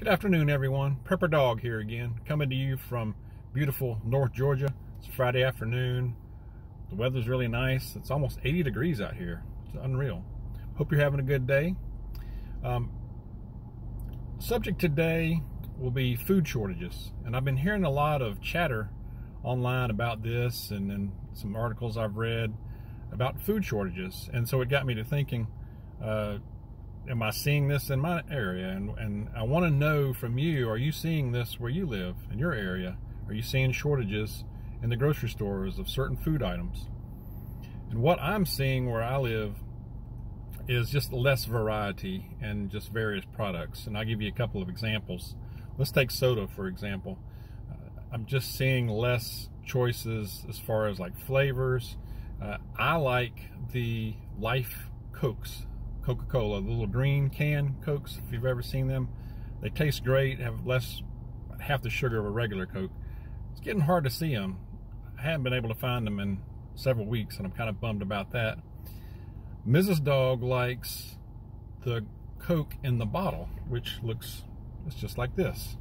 Good afternoon, everyone. Prepper Dawg here again, coming to you from beautiful North Georgia. It's Friday afternoon. The weather's really nice. It's almost 80 degrees out here. It's unreal. Hope you're having a good day. Subject today will be food shortages, and I've been hearing a lot of chatter online about this, and then some articles I've read about food shortages, and so it got me to thinking. Am I seeing this in my area? And I want to know from you, are you seeing this where you live, in your area? Are you seeing shortages in the grocery stores of certain food items? And what I'm seeing where I live is just less variety and just various products. And I'll give you a couple of examples. Let's take soda, for example. I'm just seeing less choices as far as like flavors. I like the Life Cokes. Coca-Cola, the little green can Cokes, if you've ever seen them. They taste great, have less, half the sugar of a regular Coke. It's getting hard to see them. I haven't been able to find them in several weeks, and I'm kind of bummed about that. Mrs. Dawg likes the Coke in the bottle, which looks, it's just like this.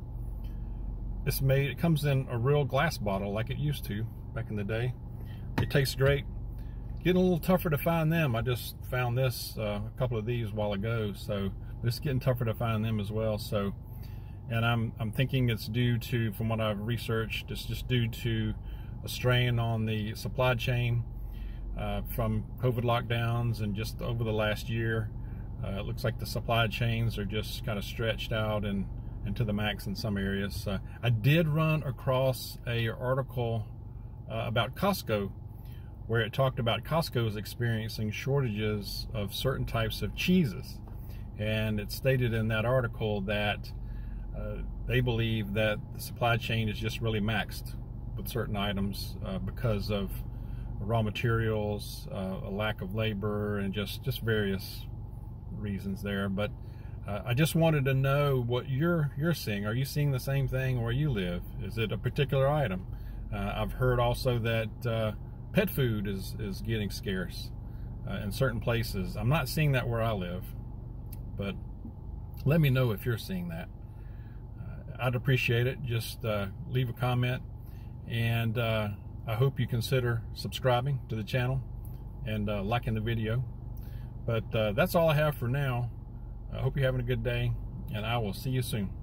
It's made, it comes in a real glass bottle like it used to back in the day. It tastes great. Getting a little tougher to find them. I just found this, a couple of these a while ago, so it's getting tougher to find them as well. So, and I'm thinking it's due to, from what I've researched, it's just due to a strain on the supply chain from COVID lockdowns and just over the last year. It looks like the supply chains are just kind of stretched out and to the max in some areas. So I did run across an article about Costco, where it talked about Costco is experiencing shortages of certain types of cheeses. And it stated in that article that they believe that the supply chain is just really maxed with certain items because of raw materials, a lack of labor, and just various reasons there. But I just wanted to know what you're seeing. Are you seeing the same thing where you live? Is it a particular item? I've heard also that pet food is getting scarce in certain places. I'm not seeing that where I live, but let me know if you're seeing that. I'd appreciate it. Just leave a comment, and I hope you consider subscribing to the channel and liking the video. But that's all I have for now. I hope you're having a good day, and I will see you soon.